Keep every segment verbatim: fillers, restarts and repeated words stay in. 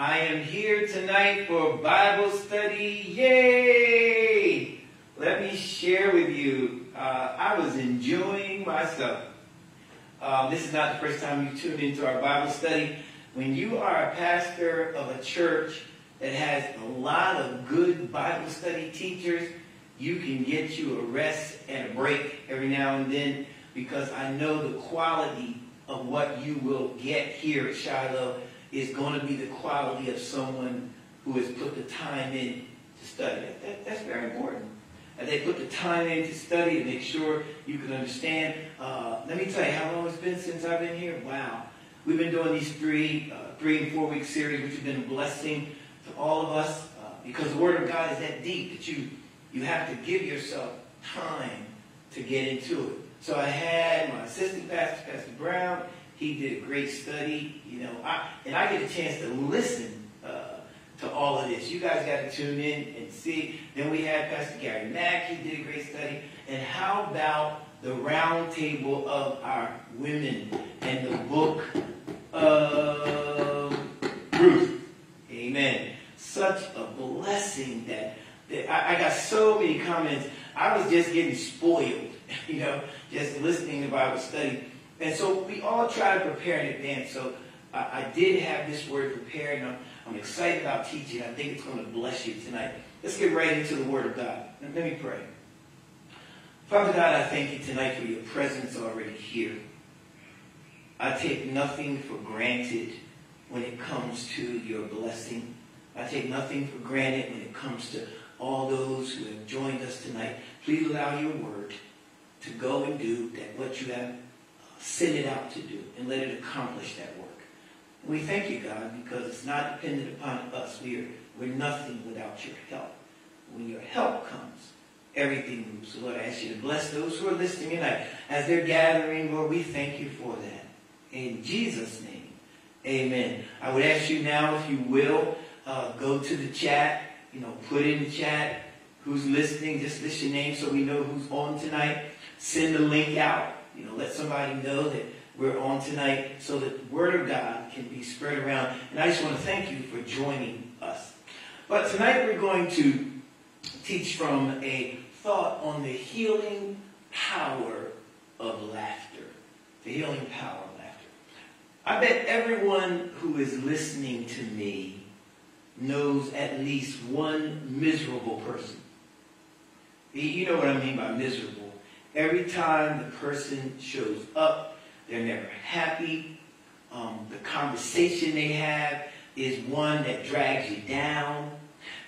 I am here tonight for Bible study. Yay! Let me share with you. Uh, I was enjoying myself. Uh, this is not the first time you tuned into our Bible study. When you are a pastor of a church that has a lot of good Bible study teachers, you can get you a rest and a break every now and then, because I know the quality of what you will get here at Shiloh is going to be the quality of someone who has put the time in to study. That, that, that's very important. And they put the time in to study and make sure you can understand. Uh, let me tell you how long it's been since I've been here. Wow. We've been doing these three, uh, three and four week series, which have been a blessing to all of us, uh, because the Word of God is that deep that you, you have to give yourself time to get into it. So I had my assistant pastor, Pastor Brown. He did a great study, you know, I, and I get a chance to listen uh, to all of this. You guys got to tune in and see. Then we had Pastor Gary Mack. He did a great study. And how about the round table of our women and the book of Ruth? Amen. Such a blessing that, that I, I got so many comments. I was just getting spoiled, you know, just listening to Bible study. And so we all try to prepare in advance. So I, I did have this word prepared, and I'm, I'm excited about teaching. I think it's going to bless you tonight. Let's get right into the Word of God. Let me pray. Father God, I thank you tonight for your presence already here. I take nothing for granted when it comes to your blessing. I take nothing for granted when it comes to all those who have joined us tonight. Please allow your word to go and do that what you have send it out to do, and let it accomplish that work. And we thank you, God, because it's not dependent upon us. We are, we're nothing without your help. When your help comes, everything moves. So Lord, I ask you to bless those who are listening tonight as they're gathering. Lord, we thank you for that. In Jesus' name, amen. I would ask you now, if you will, uh, go to the chat, you know, put in the chat who's listening. Just list your name so we know who's on tonight. Send the link out. You know, let somebody know that we're on tonight so that the Word of God can be spread around. And I just want to thank you for joining us. But tonight we're going to teach from a thought on the healing power of laughter. The healing power of laughter. I bet everyone who is listening to me knows at least one miserable person. You know what I mean by miserable. Every time the person shows up, they're never happy. Um, the conversation they have is one that drags you down.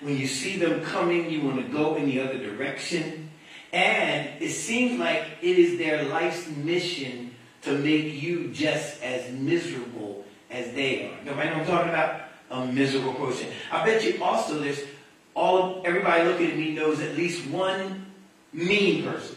When you see them coming, you want to go in the other direction. And it seems like it is their life's mission to make you just as miserable as they are. Nobody know what I'm talking about? A miserable person. I bet you also there's all, everybody looking at me knows at least one mean person.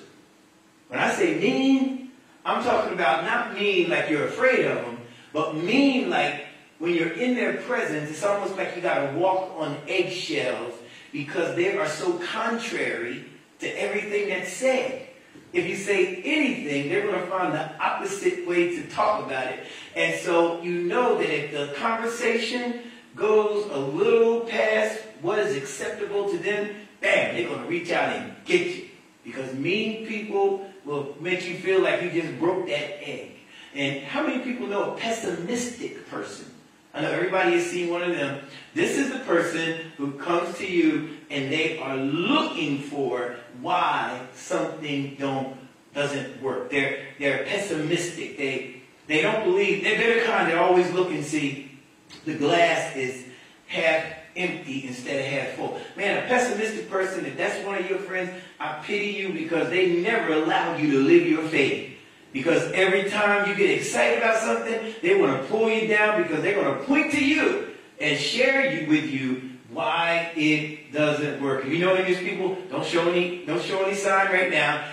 When I say mean, I'm talking about not mean like you're afraid of them, but mean like when you're in their presence, it's almost like you got to walk on eggshells because they are so contrary to everything that's said. If you say anything, they're going to find the opposite way to talk about it. And so you know that if the conversation goes a little past what is acceptable to them, bam, they're going to reach out and get you. Because mean people will make you feel like you just broke that egg. And how many people know a pessimistic person? I know everybody has seen one of them. This is the person who comes to you and they are looking for why something don't, doesn't work. They're, they're pessimistic. They, they don't believe. They're, they're the kind that always look and see the glass is half empty instead of half full. Man, a pessimistic person, if that's one of your friends, I pity you because they never allow you to live your faith. Because every time you get excited about something, they want to pull you down because they're going to point to you and share you with you why it doesn't work. If you know English people, don't show any, don't show any sign right now. In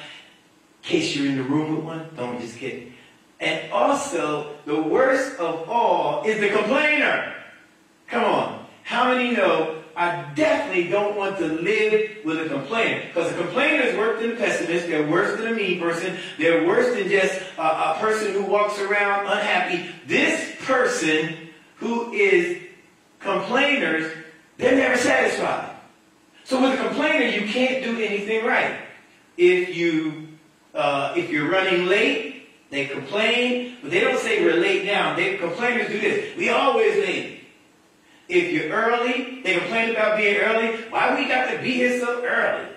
case you're in the room with one, don't, I'm just kidding. And also, the worst of all is the complainer. Come on. How many know I definitely don't want to live with a complainer? Because a complainer is worse than a pessimist. They're worse than a mean person. They're worse than just uh, a person who walks around unhappy. This person who is complainers, they're never satisfied. So with a complainer, you can't do anything right. If, you, uh, if you're running late, they complain. But they don't say we're late now. They, complainers do this. We always late. If you're early, they complain about being early. Why we got to be here so early?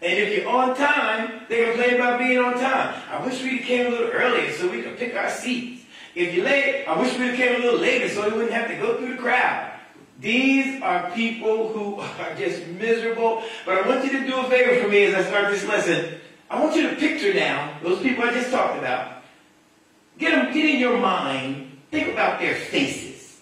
And if you're on time, they complain about being on time. I wish we came a little earlier so we could pick our seats. If you're late, I wish we came a little later so we wouldn't have to go through the crowd. These are people who are just miserable. But I want you to do a favor for me as I start this lesson. I want you to picture now those people I just talked about. Get them, get in your mind, think about their faces.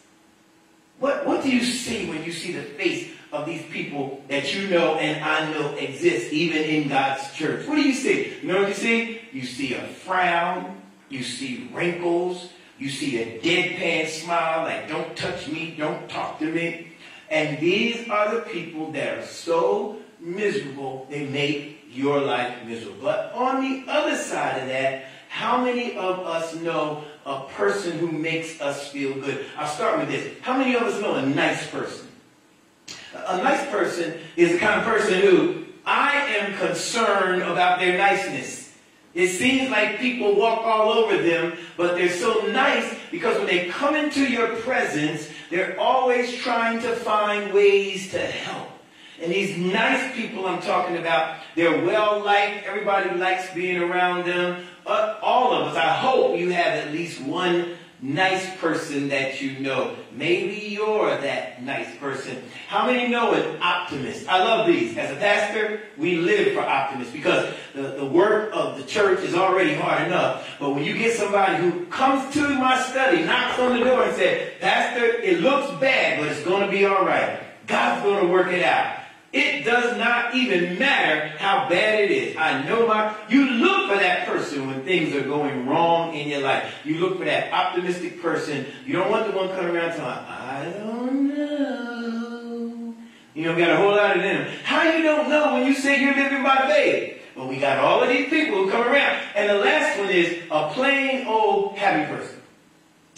What, what do you see when you see the face of these people that you know and I know exist, even in God's church? What do you see? You know what you see? You see a frown. You see wrinkles. You see a deadpan smile like, don't touch me, don't talk to me. And these are the people that are so miserable, they make your life miserable. But on the other side of that, how many of us know a person who makes us feel good? I'll start with this. How many of us know a nice person? A nice person is the kind of person who, I am concerned about their niceness. It seems like people walk all over them, but they're so nice because when they come into your presence, they're always trying to find ways to help. And these nice people I'm talking about, they're well-liked. Everybody likes being around them. Uh, all of us, I hope you have at least one nice person that you know. Maybe you're that nice person. How many know an optimist? I love these. As a pastor, we live for optimists because the, the work of the church is already hard enough. But when you get somebody who comes to my study, knocks on the door and says, Pastor, it looks bad, but it's going to be all right. God's going to work it out. It does not even matter how bad it is. I know my... You look for that person when things are going wrong in your life. You look for that optimistic person. You don't want the one coming around telling, I don't know. You know, we got a whole lot of them. How you don't know when you say you're living by faith? Well, we got all of these people who come around. And the last one is a plain old happy person.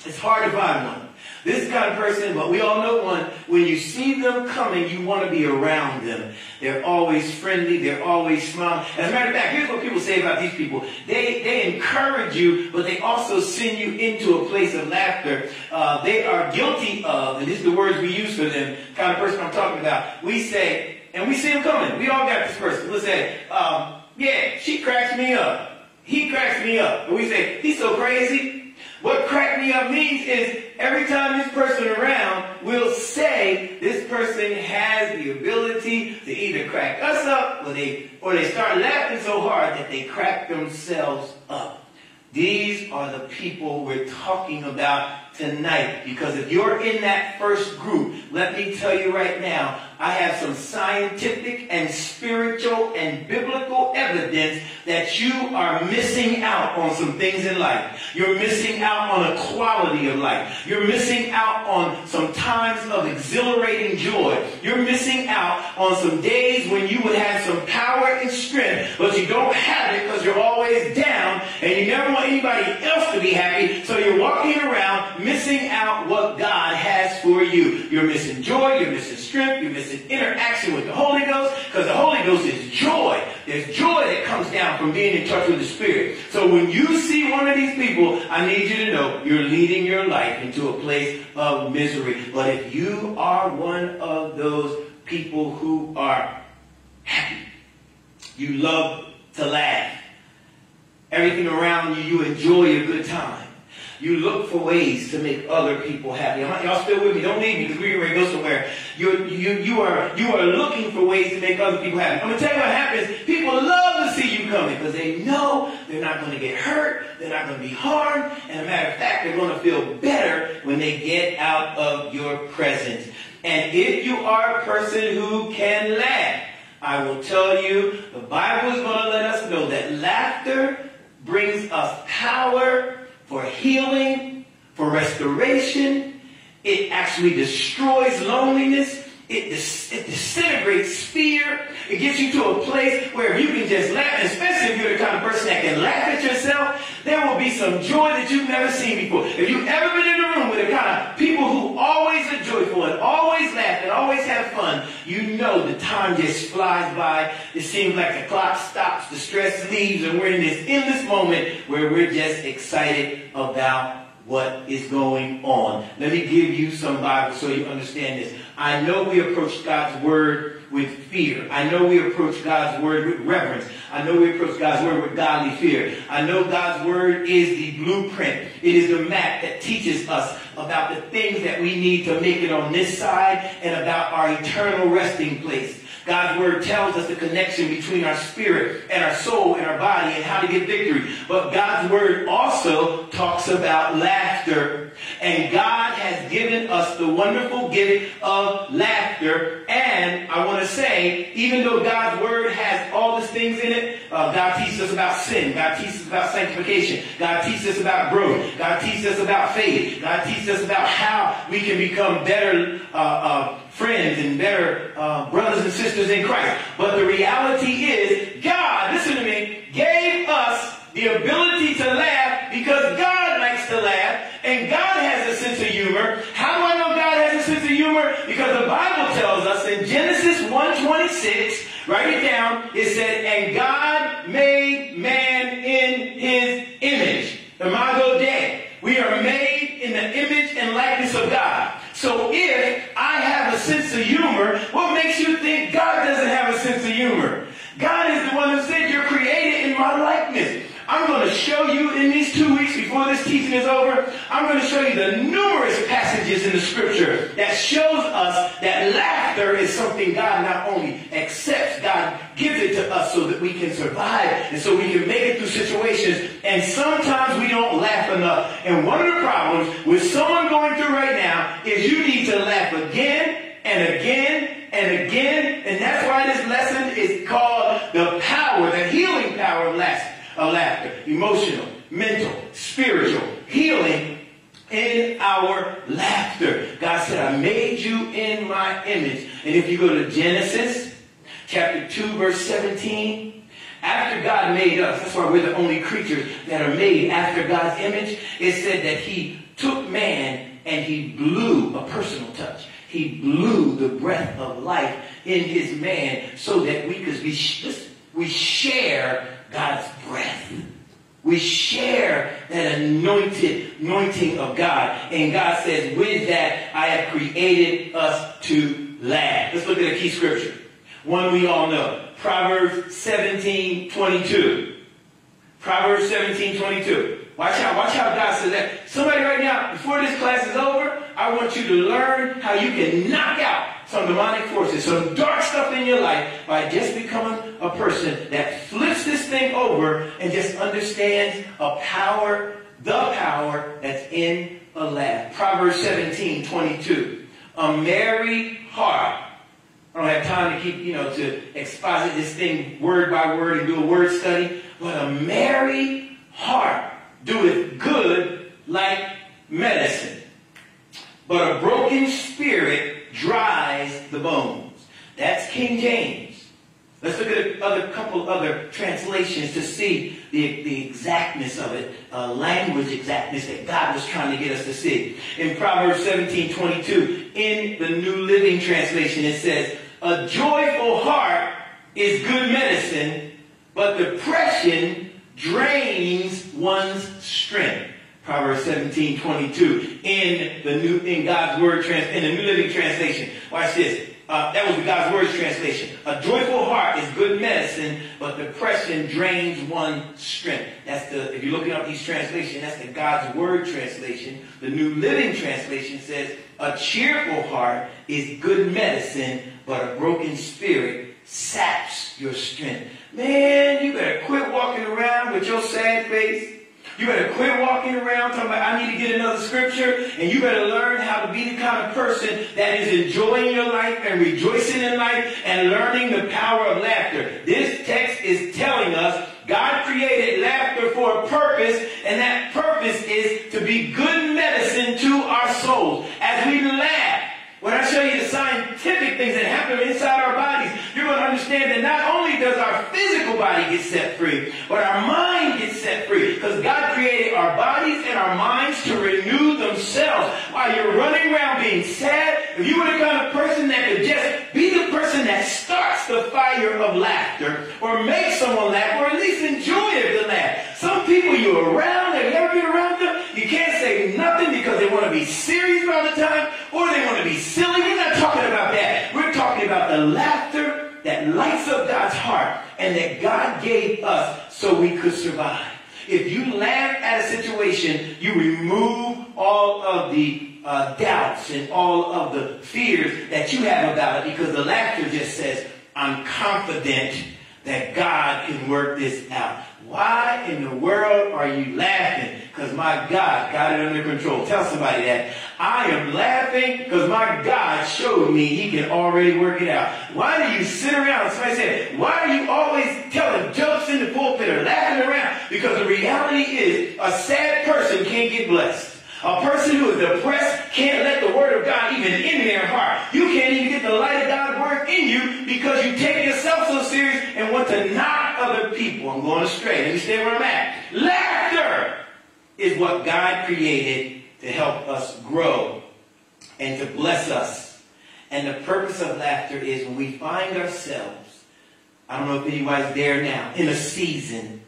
It's hard to find one. This is the kind of person, but we all know one, when you see them coming, you want to be around them. They're always friendly. They're always smiling. As a matter of fact, here's what people say about these people. They, they encourage you, but they also send you into a place of laughter. Uh, they are guilty of, and this is the words we use for them, the kind of person I'm talking about. We say, and we see them coming. We all got this person. We'll say, um, yeah, she cracks me up. He cracks me up. And we say, he's so crazy. What crack me up means is every time this person around, we'll say this person has the ability to either crack us up or they, or they start laughing so hard that they crack themselves up. These are the people we're talking about tonight, because if you're in that first group, let me tell you right now, I have some scientific and spiritual and biblical evidence that you are missing out on some things in life. You're missing out on a quality of life. You're missing out on some times of exhilarating joy. You're missing out on some days when you would have some power and strength, but you don't have it because you're always down and you never want anybody else to be happy, so you're walking around missing out what God has for you. You're missing joy, you're missing strength, you're missing interaction with the Holy Ghost, because the Holy Ghost is joy. There's joy that comes down from being in touch with the Spirit. So when you see one of these people, I need you to know you're leading your life into a place of misery. But if you are one of those people who are happy, you love to laugh, everything around you, you enjoy a good time. You look for ways to make other people happy. Y'all still with me? Don't leave me because we're going to go somewhere. You, you, you, are, you are looking for ways to make other people happy. I'm going to tell you what happens. People love to see you coming because they know they're not going to get hurt. They're not going to be harmed. And as a matter of fact, they're going to feel better when they get out of your presence. And if you are a person who can laugh, I will tell you, the Bible is going to let us know that laughter brings us power for healing, for restoration. It actually destroys loneliness. It, dis it disintegrates fear. It gets you to a place where you can just laugh, especially if you're the kind of person that can laugh at yourself. There will be some joy that you've never seen before. If you've ever been in a room with the kind of people who always are joyful and always have fun. You know the time just flies by. It seems like the clock stops, the stress leaves, and we're in this endless moment where we're just excited about what is going on. Let me give you some Bible so you understand this. I know we approach God's Word with fear. I know we approach God's Word with reverence. I know we approach God's Word with godly fear. I know God's Word is the blueprint. It is the map that teaches us about the things that we need to make it on this side and about our eternal resting place. God's Word tells us the connection between our spirit and our soul and our body and how to get victory. But God's Word also talks about laughter. And God has given us the wonderful gift of laughter. And I want to say, even though God's Word has all these things in it, uh, God teaches us about sin. God teaches us about sanctification. God teaches us about growth. God teaches us about faith. God teaches us about how we can become better uh, uh, friends and better uh, brothers and sisters in Christ. But the reality is, God, listen to me, gave us the ability to laugh because God likes to laugh and God has a sense of humor. How do I know God has a sense of humor? Because the Bible tells us in Genesis one twenty-six, write it down, it said, and God made man in his image. Imago Dei. We are made in the image and likeness of God. So if I have a sense of humor, what makes you think God doesn't have a sense of humor? God is the one who said you're created in my likeness. I'm going to show you in these two weeks before this teaching is over, I'm going to show you the numerous passages in the scripture that shows us that laughter is something God not only accepts, God gives it to us so that we can survive and so we can make it through situations. And sometimes we don't laugh enough. And one of the problems with someone going through right now is you need to laugh again and again and again. And that's why this lesson is called the power, the healing power of laughter. Of laughter, emotional, mental, spiritual, healing in our laughter. God said, I made you in my image. And if you go to Genesis chapter two, verse seventeen, after God made us, that's why we're the only creatures that are made after God's image, it said that he took man and he blew a personal touch. He blew the breath of life in his man so that we could be, we share God's breath. We share that anointed anointing of God. And God says, with that, I have created us to laugh. Let's look at a key scripture. One we all know. Proverbs seventeen twenty-two. Proverbs seventeen twenty-two. Watch out. Watch how God says that. Somebody right now, before this class is over, I want you to learn how you can knock out some demonic forces, some dark stuff in your life by just becoming a person that flips this thing over and just understands a power, the power that's in a laugh. Proverbs seventeen twenty-two. A merry heart. I don't have time to keep, you know, to exposit this thing word by word and do a word study. But a merry heart doeth good like medicine. But a broken spirit dries the bones. That's King James. Let's look at a couple other translations to see the, the exactness of it, uh, language exactness that God was trying to get us to see. In Proverbs seventeen twenty-two, in the New Living Translation, it says, a joyful heart is good medicine, but depression drains one's strength. Proverbs seventeen twenty-two in the new in God's Word trans in the New Living Translation. Watch this. Uh, that was the God's Word translation. A joyful heart is good medicine, but depression drains one's strength. That's the if you're looking up these translations, that's the God's Word translation. The New Living Translation says, a cheerful heart is good medicine, but a broken spirit saps your strength. Man, you better quit walking around with your sad face. You better quit walking around talking about, I need to get another scripture, and you better learn how to be the kind of person that is enjoying your life and rejoicing in life and learning the power of laughter. This text is telling us God created laughter for a purpose, and that purpose is to be good medicine to our souls. As we laugh, when I show you the scientific things that happen inside our bodies, you're going to understand that not only does our physical body get set free, but our mind gets set free. Because God created our bodies and our minds to renew themselves. While you're running around being sad, if you were the kind of person that could just be the person that starts the fire of laughter, or make someone laugh, or at least enjoy it to laugh. Some people you're around, they've never been around them, you can't say nothing because they want to be serious all the time, or they want to be silly. We're not talking about that. We're talking about the laughter that lights up God's heart and that God gave us so we could survive. If you laugh at a situation, you remove all of the uh, doubts and all of the fears that you have about it, because the laughter just says, I'm confident that God can work this out. Why in the world are you laughing? Because my God got it under control. Tell somebody that. I am laughing because my God showed me He can already work it out. Why do you sit around? Somebody said, why are you always telling jokes in the pulpit or laughing around? Because the reality is a sad person can't get blessed. A person who is depressed can't let the Word of God even in their heart. You can't even get the light of God work in you because you take yourself so serious and want to knock other people. I'm going astray. Let me stay where I'm at. Laughter is what God created to help us grow and to bless us. And the purpose of laughter is when we find ourselves, I don't know if anybody's there now, in a season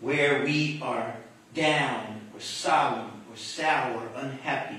where we are down or solemn, sour, unhappy.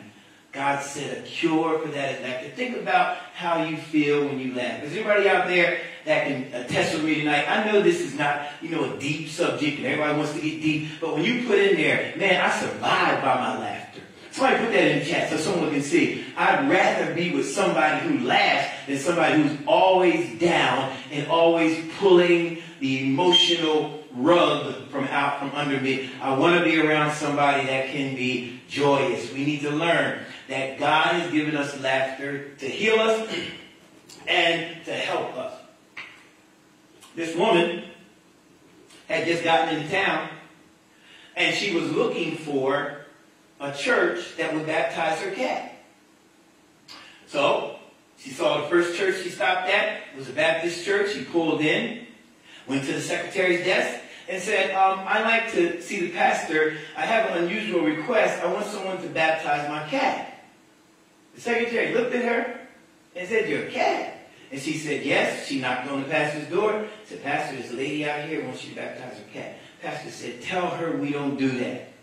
God said a cure for that is laughter. Think about how you feel when you laugh. Is anybody out there that can attest with me tonight? I know this is not, you know, a deep subject and everybody wants to get deep, but when you put in there, man, I survived by my laughter. Somebody put that in the chat so someone can see. I'd rather be with somebody who laughs than somebody who's always down and always pulling the emotional rug from out from under me. I want to be around somebody that can be joyous. We need to learn that God has given us laughter to heal us and to help us. This woman had just gotten into town and she was looking for a church that would baptize her cat. So she saw the first church she stopped at. It was a Baptist church. She pulled in, went to the secretary's desk and said, um, I'd like to see the pastor. I have an unusual request. I want someone to baptize my cat. The secretary looked at her and said, you're a cat? And she said, yes. She knocked on the pastor's door. Said, pastor, this lady out here wants you to baptize her cat. Pastor said, tell her we don't do that.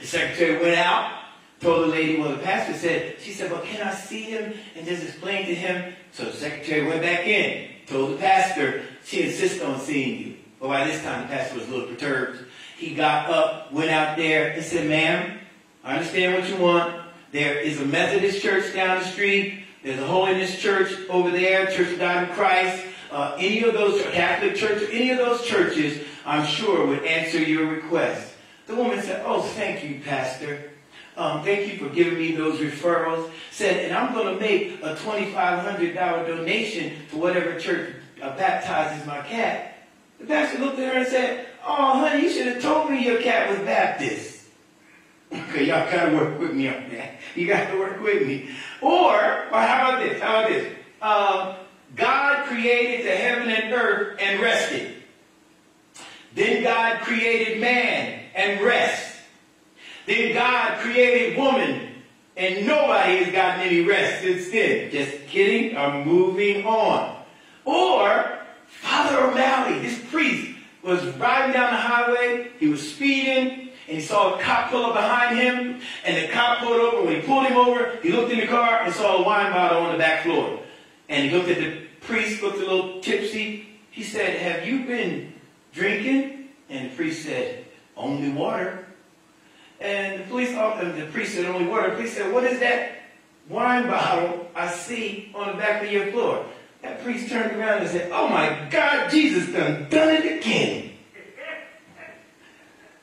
The secretary went out, told the lady, well, the pastor said, she said, well, can I see him and just explain to him? So the secretary went back in, told the pastor, she insists on seeing you. But by this time, the pastor was a little perturbed. He got up, went out there, and said, ma'am, I understand what you want. There is a Methodist church down the street. There's a Holiness church over there, Church of God in Christ. Uh, any of those, Catholic church, any of those churches, I'm sure, would answer your request. The woman said, oh, thank you, pastor. Um, thank you for giving me those referrals. Said, and I'm going to make a twenty-five hundred dollar donation to whatever church uh, baptizes my cat. The pastor looked at her and said, oh, honey, you should have told me your cat was Baptist. Okay, y'all got to work with me on that. You got to work with me. Or, or how about this? How about this? Um, God created the heaven and earth and rested. Then God created man and rest. Then God created woman, and nobody has gotten any rest since then. Just kidding, I'm moving on. Or, Father O'Malley, this priest, was riding down the highway, he was speeding, and he saw a cop pull up behind him, and the cop pulled over. When he pulled him over, he looked in the car and saw a wine bottle on the back floor. And he looked at the priest, looked a little tipsy. He said, have you been drinking? And the priest said, only water. And the police officer, the priest said, only water. The priest said, what is that wine bottle I see on the back of your floor? That priest turned around and said, oh my God, Jesus done done it again.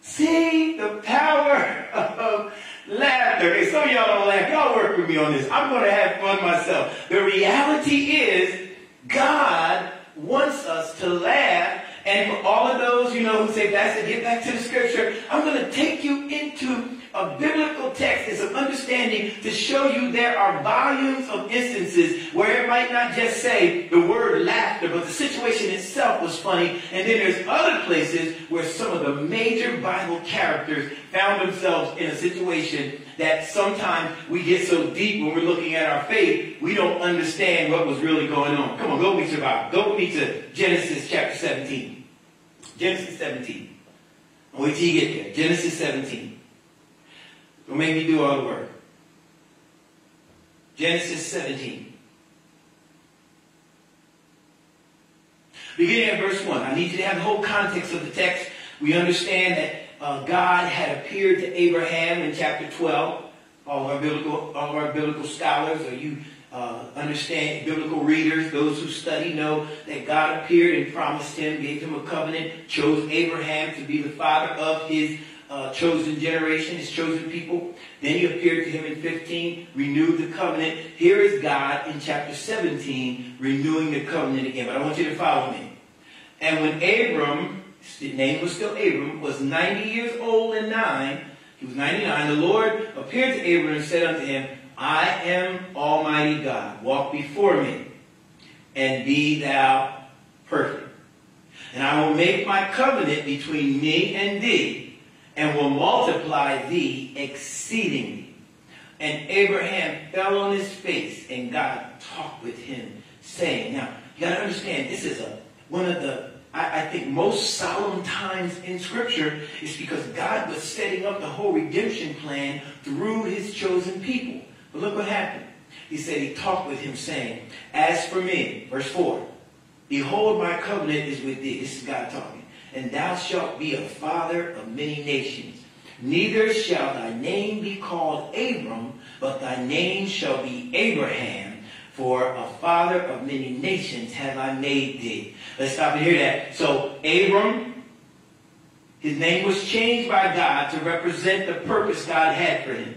See the power of laughter. And some of y'all don't laugh. Y'all work with me on this. I'm going to have fun myself. The reality is God wants us to laugh. And for all of those, you know, who say, Pastor, get back to the scripture, I'm going to take you into of biblical text is an understanding to show you there are volumes of instances where it might not just say the word laughter, but the situation itself was funny. And then there's other places where some of the major Bible characters found themselves in a situation that sometimes we get so deep when we're looking at our faith, we don't understand what was really going on. Come on, go with me to Bible. Go with me to Genesis chapter seventeen. Genesis seventeen. Wait till you get there. Genesis seventeen. Don't make me do all the work. Genesis seventeen. Beginning at verse one. I need you to have the whole context of the text. We understand that uh, God had appeared to Abraham in chapter twelve. All of our biblical, all of our biblical scholars, or you uh, understand, biblical readers, those who study know that God appeared and promised him, gave him a covenant, chose Abraham to be the father of his Uh, chosen generation, his chosen people. Then he appeared to him in fifteen, renewed the covenant. Here is God in chapter seventeen, renewing the covenant again. But I want you to follow me. And when Abram, his name was still Abram, was ninety years old and nine, he was ninety-nine, the Lord appeared to Abram and said unto him, I am Almighty God, walk before me, and be thou perfect. And I will make my covenant between me and thee, and will multiply thee exceedingly. And Abraham fell on his face, and God talked with him, saying, now, you got to understand, this is a one of the, I, I think, most solemn times in Scripture, is because God was setting up the whole redemption plan through his chosen people. But look what happened. He said, he talked with him, saying, as for me, verse four, behold, my covenant is with thee. This is God talking. And thou shalt be a father of many nations. Neither shall thy name be called Abram, but thy name shall be Abraham. For a father of many nations have I made thee. Let's stop and hear that. So Abram, his name was changed by God to represent the purpose God had for him.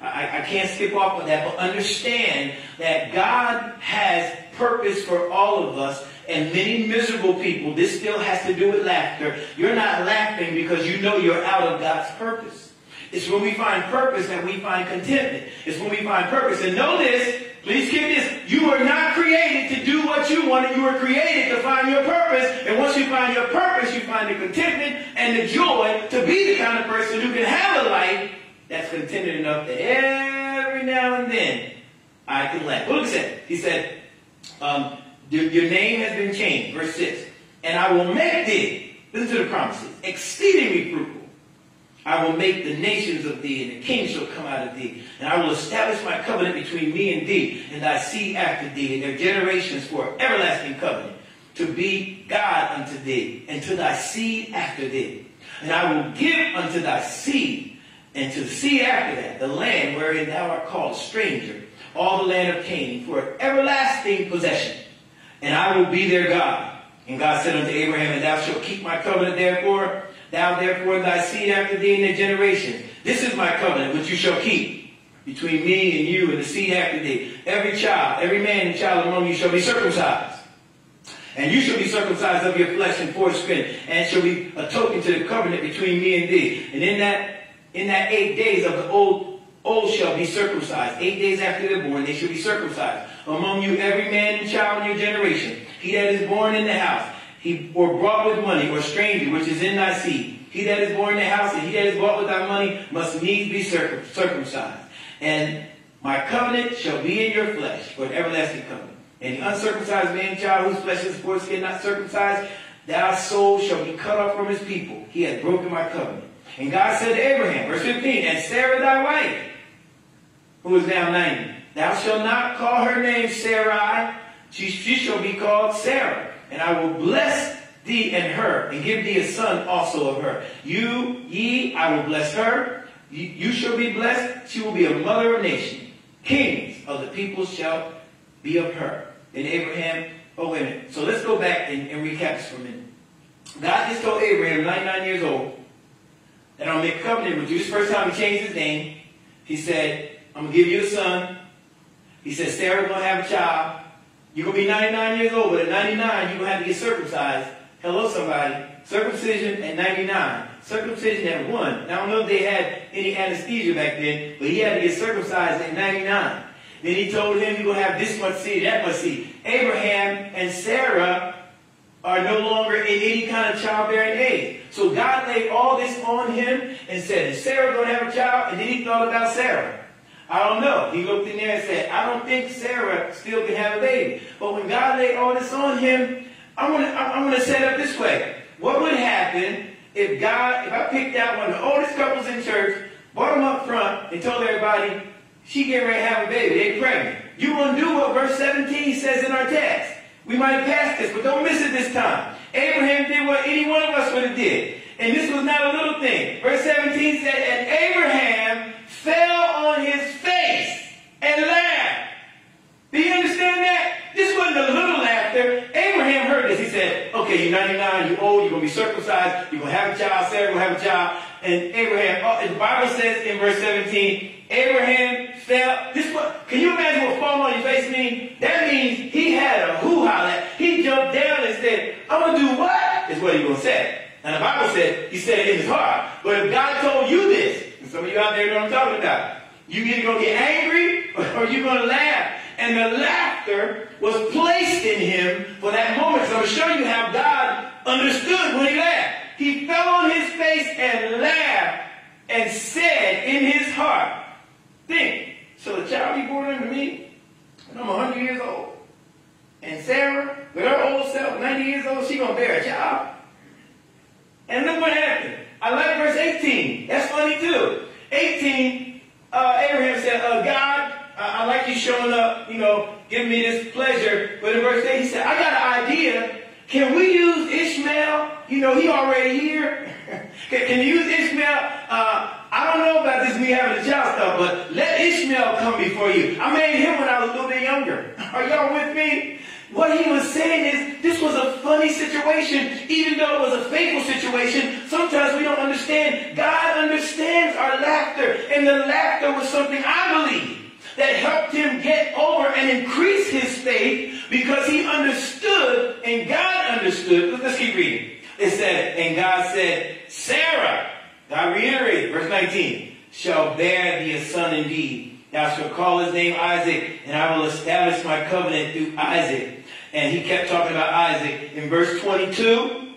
I, I can't skip off on that, but understand that God has purpose for all of us. And many miserable people, this still has to do with laughter. You're not laughing because you know you're out of God's purpose. It's when we find purpose that we find contentment. It's when we find purpose. And know this, please get this, you were not created to do what you wanted. You were created to find your purpose. And once you find your purpose, you find the contentment and the joy to be the kind of person who can have a life that's contented enough that every now and then I can laugh. Well, look at that. He said, um... your name has been changed. Verse six. And I will make thee, listen to the promises, exceedingly fruitful. I will make the nations of thee, and the kings shall come out of thee. And I will establish my covenant between me and thee, and thy seed after thee, and their generations for an everlasting covenant, to be God unto thee, and to thy seed after thee. And I will give unto thy seed, and to the seed after that, the land wherein thou art called stranger, all the land of Canaan, for an everlasting possession. And I will be their God. And God said unto Abraham, and thou shalt keep my covenant therefore, thou therefore thy seed after thee in their generation. This is my covenant which you shall keep between me and you and the seed after thee. Every child, every man and child among you shall be circumcised. And you shall be circumcised of your flesh and foreskin, and shall be a token to the covenant between me and thee. And in that in that eight days of the old old shall be circumcised. Eight days after they're born, they shall be circumcised. Among you, every man and child in your generation, he that is born in the house, he or brought with money, or stranger, which is in thy seed, he that is born in the house, and he that is bought with thy money, must needs be circum circumcised. And my covenant shall be in your flesh, for an everlasting covenant. And the uncircumcised man and child, whose flesh is foreskin not circumcised, thy soul shall be cut off from his people. He hath broken my covenant. And God said to Abraham, verse fifteen, and Sarah thy wife, who is now ninety. Thou shalt not call her name Sarai. She, she shall be called Sarah. And I will bless thee and her, and give thee a son also of her. You, ye, I will bless her. You, you shall be blessed. She will be a mother of nations. Kings of the people shall be of her. And Abraham, oh wait a minute. So let's go back and, and recap this for a minute. God just told Abraham, ninety-nine years old, that I'll make a covenant with you. This is the first time he changed his name. He said, I'm going to give you a son. He said, Sarah's going to have a child. You're going to be ninety-nine years old, but at ninety-nine, you're going to have to get circumcised. Hello, somebody. Circumcision at ninety-nine. Circumcision at one. Now, I don't know if they had any anesthesia back then, but he had to get circumcised at ninety-nine. Then he told him, you're going to have this much seed, that much seed. Abraham and Sarah are no longer in any kind of childbearing age. So God laid all this on him and said, is Sarah going to have a child? And then he thought about Sarah. I don't know. He looked in there and said, I don't think Sarah still can have a baby. But when God laid all this on him, I want to I want to set up this way. What would happen if God, if I picked out one of the oldest couples in church, brought them up front, and told everybody, she getting ready to have a baby, they pregnant. You won't do what verse seventeen says in our text. We might have passed this, but don't miss it this time. Abraham did what any one of us would have did. And this was not a little thing. Verse seventeen said, and Abraham fell on his face and laughed. Do you understand that? This wasn't a little laughter. Abraham heard this. He said, okay, you're ninety-nine, you're old, you're going to be circumcised, you're going to have a child, Sarah will have a child. And Abraham, oh, the Bible says in verse seventeen, Abraham fell. This what? Can you imagine what fall on your face means? That means he had a hoo-ha. Like he jumped down and said, I'm going to do what? Is what he going to say. And the Bible said, he said it in his heart. But if God told you this, and some of you out there know what I'm talking about, you're either going to get angry or you're going to laugh. And the laughter was placed in him for that moment. So I'm going to show you how God understood when he laughed. He fell on his face and laughed and said in his heart, think, shall a child be born unto me? And I'm one hundred years old. And Sarah, with her old self, ninety years old, she's going to bear a child. And look what happened. I like verse eighteen. That's funny too. eighteen, uh, Abraham said, uh, God, I, I like you showing up, you know, giving me this pleasure. But in verse eight, he said, I got an idea. Can we use Ishmael? You know, he already here. Can you use Ishmael? Uh, I don't know about this me having a child stuff, but let Ishmael come before you. I made him when I was a little bit younger. Are y'all with me? What he was saying is, this was a funny situation, even though it was a faithful situation. Sometimes we don't understand. God understands our laughter, and the laughter was something I believe that helped him get over and increase his faith because he understood and God understood. Let's keep reading. It said, and God said, Sarah, God reiterated, verse nineteen, shall bear thee a son indeed. Thou shalt call his name Isaac, and I will establish my covenant through Isaac. And he kept talking about Isaac. In verse twenty-two,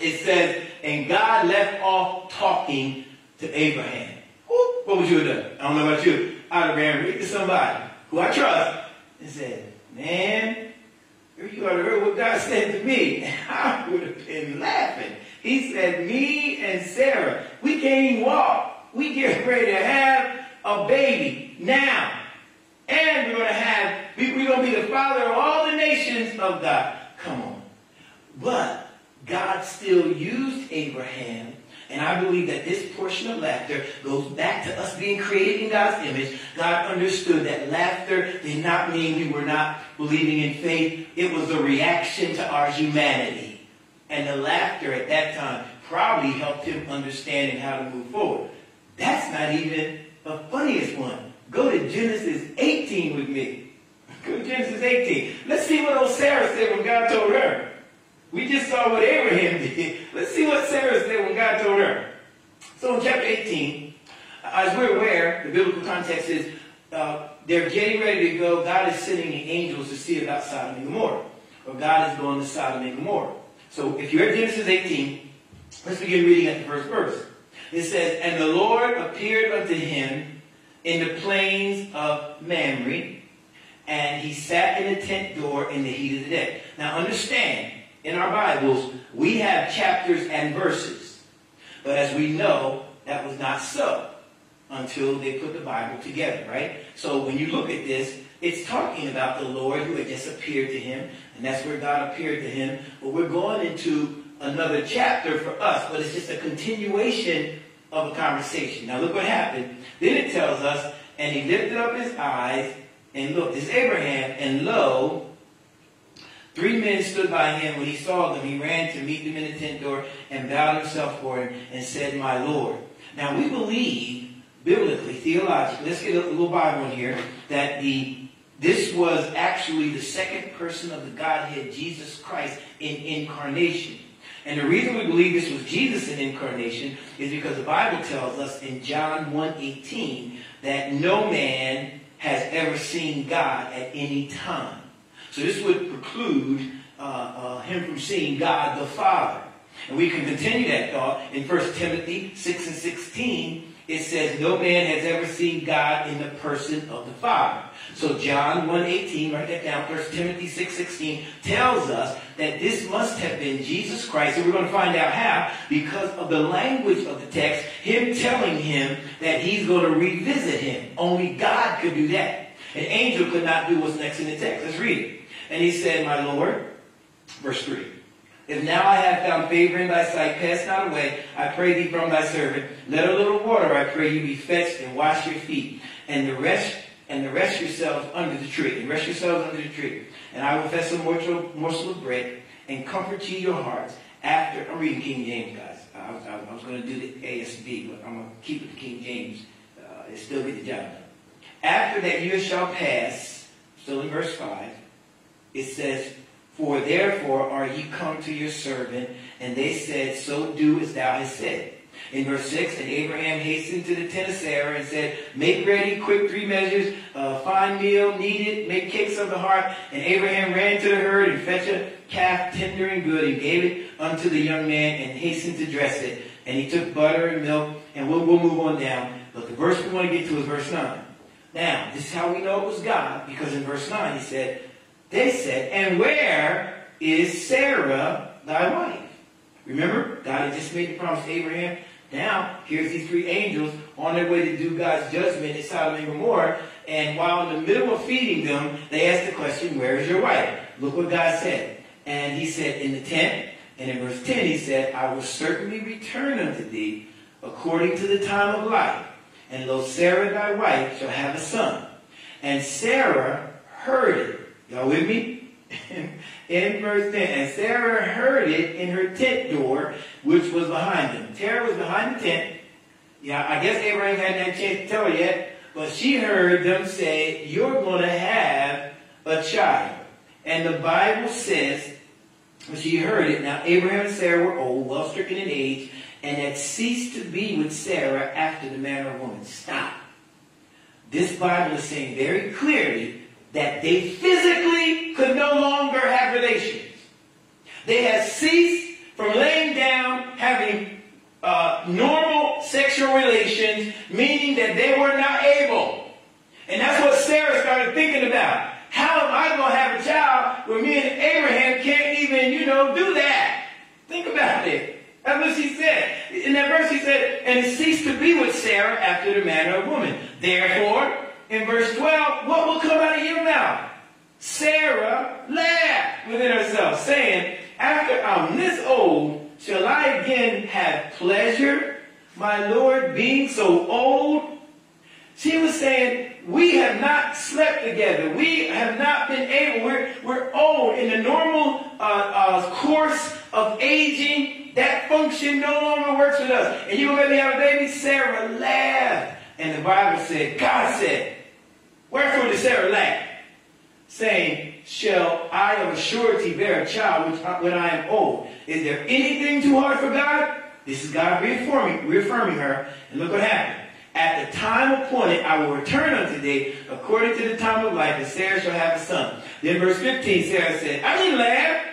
it says, and God left off talking to Abraham. Ooh, what would you have done? I don't know about you. I would have ran right to somebody who I trust and said, man, if you had heard what God said to me, I would have been laughing. He said, me and Sarah, we can't even walk. We get ready to have a baby now. And we're going to have, we're going to be the father of all the nations of God. Come on. But God still used Abraham. And I believe that this portion of laughter goes back to us being created in God's image. God understood that laughter did not mean we were not believing in faith. It was a reaction to our humanity. And the laughter at that time probably helped him understand how to move forward. That's not even the funniest one. Go to Genesis eighteen with me. Go to Genesis eighteen. Let's see what old Sarah said when God told her. We just saw what Abraham did. Let's see what Sarah said when God told her. So in chapter eighteen, as we're aware, the biblical context is uh, they're getting ready to go. God is sending the angels to see about Sodom and Gomorrah. Or God is going to Sodom and Gomorrah. So if you're at Genesis eighteen, let's begin reading at the first verse. It says, and the Lord appeared unto him in the plains of Mamre, and he sat in a tent door in the heat of the day. Now understand, in our Bibles, we have chapters and verses. But as we know, that was not so until they put the Bible together, right? So when you look at this, it's talking about the Lord who had just appeared to him, and that's where God appeared to him. But we're going into another chapter for us, but it's just a continuation of a conversation. Now look what happened. Then it tells us, and he lifted up his eyes, and looked. This is Abraham, and lo, three men stood by him. When he saw them, he ran to meet them in the tent door and bowed himself for him and said, my Lord. Now we believe, biblically, theologically, let's get a little Bible in here, that the this was actually the second person of the Godhead, Jesus Christ, in incarnation. And the reason we believe this was Jesus in incarnation is because the Bible tells us in John one eighteen that no man has ever seen God at any time. So this would preclude uh, uh, him from seeing God the Father. And we can continue that thought in First Timothy six and sixteen. It says, no man has ever seen God in the person of the Father. So John one eighteen, write that down, First Timothy six sixteen, tells us that this must have been Jesus Christ. And we're going to find out how, because of the language of the text, him telling him that he's going to revisit him. Only God could do that. An angel could not do what's next in the text. Let's read it. And he said, my Lord, verse three. If now I have found favor in thy sight, pass not away, I pray thee, from thy servant. Let a little water, I pray you, be fetched, and wash your feet, and the rest, and the rest yourselves under the tree, and rest yourselves under the tree. And I will fetch a morsel, morsel of bread, and comfort ye your hearts. After I'm reading King James, guys. I was, I was going to do the A S V, but I'm going to keep it to King James. Uh, it still get the job done. After that year shall pass, still in verse five, it says, for therefore are ye come to your servant, and they said, so do as thou hast said. In verse six, and Abraham hastened to the tent of Sarah and said, make ready, quick, three measures, uh, fine meal, knead it, make cakes of the heart. And Abraham ran to the herd and fetched a calf tender and good, and gave it unto the young man, and hastened to dress it. And he took butter and milk, and we'll, we'll move on down. But the verse we want to get to is verse nine. Now, this is how we know it was God, because in verse nine he said, they said, and where is Sarah, thy wife? Remember, God had just made the promise to Abraham. Now, here's these three angels on their way to do God's judgment in Sodom and Gomorrah. And while in the middle of feeding them, they asked the question, where is your wife? Look what God said. And he said, in the tent. And in verse ten, he said, I will certainly return unto thee according to the time of life. And lo, Sarah, thy wife, shall have a son. And Sarah heard it. Y'all with me? In verse ten. And Sarah heard it in her tent door, which was behind them. Sarah was behind the tent. Yeah, I guess Abraham hadn't had a chance to tell her yet. But she heard them say, you're going to have a child. And the Bible says, when she heard it, now Abraham and Sarah were old, well stricken in age, and had ceased to be with Sarah after the manner of woman. Stop. This Bible is saying very clearly that they physically could no longer have relations. They had ceased from laying down, having uh, normal sexual relations, meaning that they were not able. And that's what Sarah started thinking about. How am I going to have a child when me and Abraham can't even, you know, do that? Think about it. That's what she said. In that verse she said, and it ceased to be with Sarah after the manner of woman. Therefore, in verse twelve, what will come out of your mouth? Sarah laughed within herself, saying, after I'm this old, shall I again have pleasure, my Lord, being so old? She was saying, we have not slept together. We have not been able. We're, we're old. In the normal uh, uh, course of aging, that function no longer works with us. And you're going to let me have a baby? Sarah laughed. And the Bible said, God said, wherefore did Sarah laugh, saying, shall I of a surety bear a child when I am old? Is there anything too hard for God? This is God reaffirming, reaffirming her. And look what happened. At the time appointed, I will return unto thee according to the time of life, and Sarah shall have a son. Then verse fifteen, Sarah said, I didn't laugh.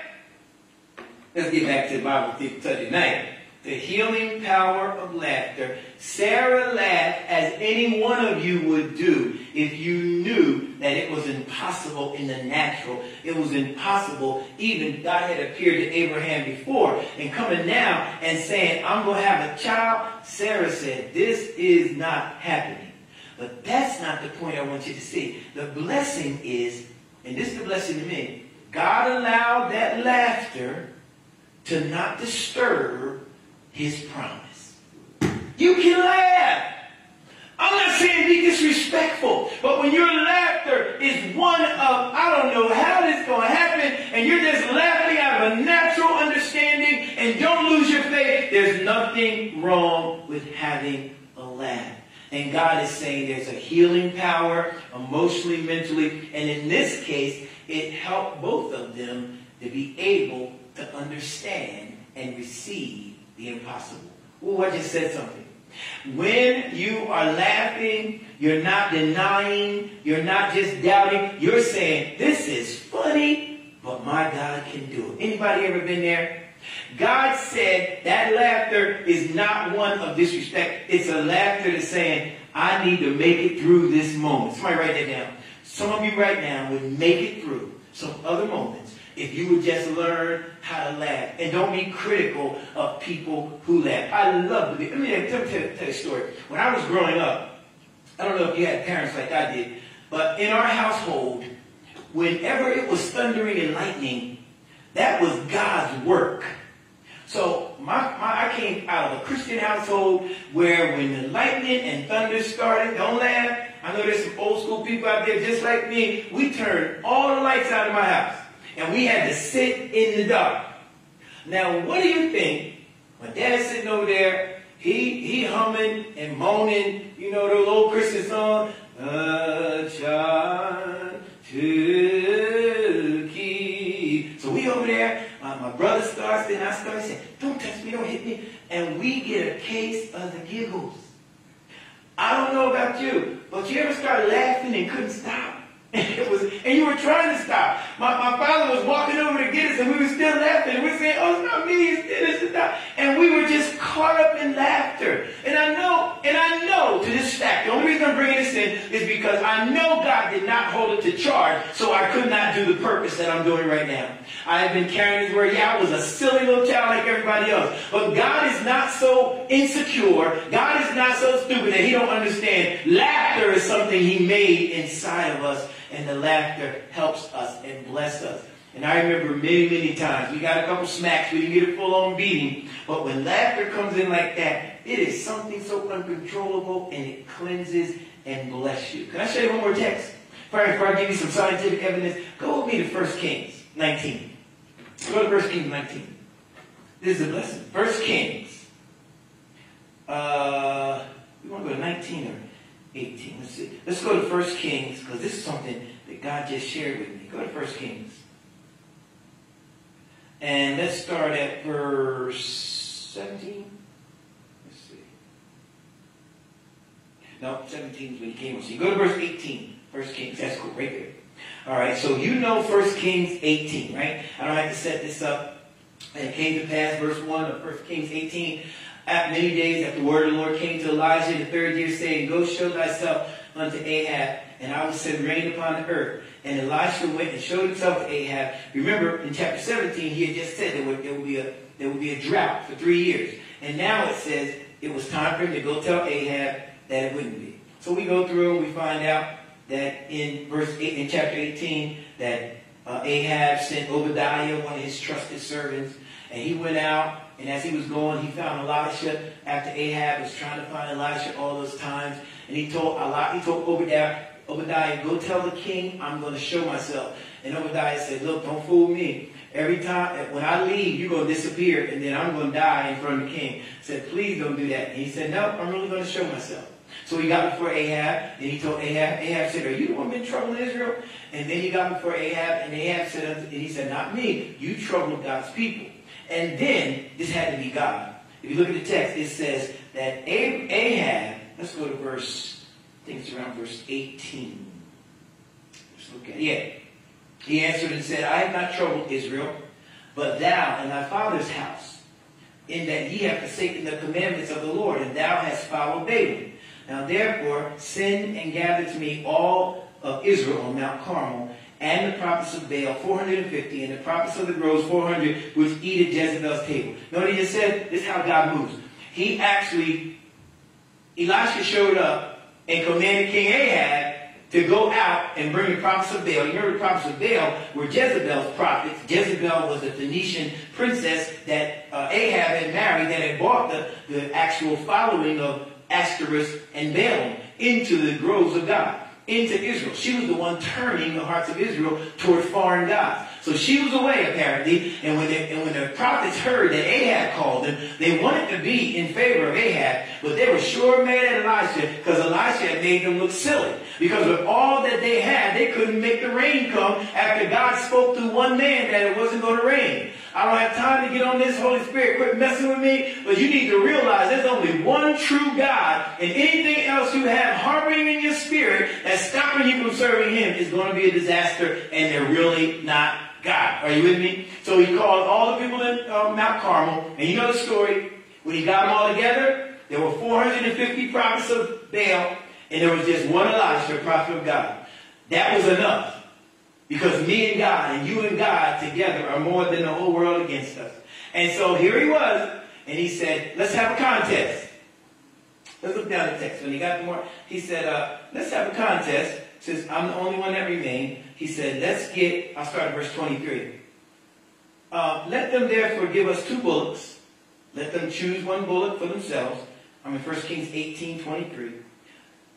Let's get back to the Bible study tonight. The healing power of laughter. Sarah laughed as any one of you would do if you knew that it was impossible in the natural. It was impossible. Even God had appeared to Abraham before, and coming now and saying, I'm going to have a child. Sarah said, this is not happening. But that's not the point I want you to see. The blessing is, and this is the blessing to me, God allowed that laughter to not disturb his promise. You can laugh. I'm not saying be disrespectful, but when your laughter is one of, I don't know how this is going to happen, and you're just laughing out of a natural understanding and don't lose your faith, there's nothing wrong with having a laugh. And God is saying there's a healing power, emotionally, mentally, and in this case, it helped both of them to be able to understand and receive the impossible. Ooh, I just said something. When you are laughing, you're not denying, you're not just doubting, you're saying, this is funny, but my God can do it. Anybody ever been there? God said that laughter is not one of disrespect. It's a laughter that's saying, I need to make it through this moment. Somebody write that down. Some of you right now would make it through some other moments if you would just learn how to laugh. And don't be critical of people who laugh. I love it. Let me tell you a story. When I was growing up, I don't know if you had parents like I did, but in our household, whenever it was thundering and lightning, that was God's work. So my, my, I came out of a Christian household where when the lightning and thunder started, don't laugh. I know there's some old school people out there just like me. We turned all the lights out of my house, and we had to sit in the dark. Now, what do you think? My dad's sitting over there. He, he humming and moaning, you know, those old Christian songs. A child to keep. So we over there. My, my brother starts, then I start saying, don't touch me, don't hit me. And we get a case of the giggles. I don't know about you, but you ever started laughing and couldn't stop? It was, and you were trying to stop. My, my father was walking over to get us, and we were still laughing. We were saying, oh, it's not me, it's this, it's not. And we were just caught up in laughter. And I know, and I know to this fact, the only reason I'm bringing this in is because I know God did not hold it to charge, so I could not do the purpose that I'm doing right now. I have been carrying His word. Yeah, I was a silly little child like everybody else. But God is not so insecure. God is not so stupid that He don't understand. Laughter is something He made inside of us. And the laughter helps us and bless us. And I remember many, many times, we got a couple smacks, we didn't get a full-on beating, but when laughter comes in like that, it is something so uncontrollable, and it cleanses and blesses you. Can I show you one more text? Probably before I give you some scientific evidence, go with me to First Kings nineteen. Go to First Kings nineteen. This is a blessing. First Kings. Uh, we want to go to nineteen or eighteen. Let's see. Let's go to First Kings, because this is something that God just shared with me. Go to First Kings. And let's start at verse seventeen. Let's see. No, seventeen is when he came. So you go to verse eighteen. First Kings. That's cool. Right there. Alright, so you know First Kings eighteen, right? I don't have to set this up. And it came to pass, verse one of First Kings eighteen. After many days, after the word of the Lord came to Elijah in the third year, saying, go show thyself unto Ahab, and I will send rain upon the earth. And Elisha went and showed himself to Ahab. Remember, in chapter seventeen, he had just said there would, there would be a, there would be a drought for three years. And now it says it was time for him to go tell Ahab that it wouldn't be. So we go through and we find out that in verse eight, in chapter eighteen, that uh, Ahab sent Obadiah, one of his trusted servants, and he went out. And as he was going, he found Elisha after Ahab was trying to find Elisha all those times. And he told Eli he told Obadiah, Obadiah, go tell the king I'm going to show myself. And Obadiah said, look, don't fool me. Every time, when I leave, you're going to disappear, and then I'm going to die in front of the king. I said, please don't do that. And he said, no, I'm really going to show myself. So he got before Ahab, and he told Ahab, Ahab said, are you the one been trouble in Israel? And then he got before Ahab, and Ahab said, and he said, not me, you troubled God's people. And then, this had to be God. If you look at the text, it says that Ahab, let's go to verse, I think it's around verse eighteen. Let's look at it. Yeah. He answered and said, I have not troubled Israel, but thou and thy father's house, in that ye have forsaken the commandments of the Lord, and thou hast followed Balaam. Now therefore, send and gather to me all of Israel on Mount Carmel, and the prophets of Baal, four hundred fifty, and the prophets of the groves, four hundred, which eat at Jezebel's table. Know what he just said? This is how God moves. He actually, Elisha showed up and commanded King Ahab to go out and bring the prophets of Baal. You remember the prophets of Baal were Jezebel's prophets. Jezebel was a Phoenician princess that uh, Ahab had married, that had bought the, the actual following of Ashtaroth and Baal into the groves of God, into Israel. She was the one turning the hearts of Israel toward foreign gods. So she was away, apparently, and when, they, and when the prophets heard that Ahab called them, they wanted to be in favor of Ahab, but they were sure mad at Elisha, because Elisha had made them look silly. Because with all that they had, they couldn't make the rain come after God spoke through one man that it wasn't going to rain. I don't have time to get on this. Holy Spirit, quit messing with me. But you need to realize there's only one true God, and anything else you have harboring in your spirit that's stopping you from serving Him is going to be a disaster, and they're really not God. Are you with me? So He called all the people in uh, Mount Carmel, and you know the story. When He got them all together, there were four hundred fifty prophets of Baal, and there was just one Elijah, prophet of God. That was enough. Because me and God and you and God together are more than the whole world against us. And so here He was, and He said, let's have a contest. Let's look down the text. When He got more, He said, uh, let's have a contest. Since I'm the only one that remained, He said, let's get, I'll start at verse twenty-three. Uh, let them therefore give us two bullocks. Let them choose one bullock for themselves. I'm in First Kings eighteen twenty-three.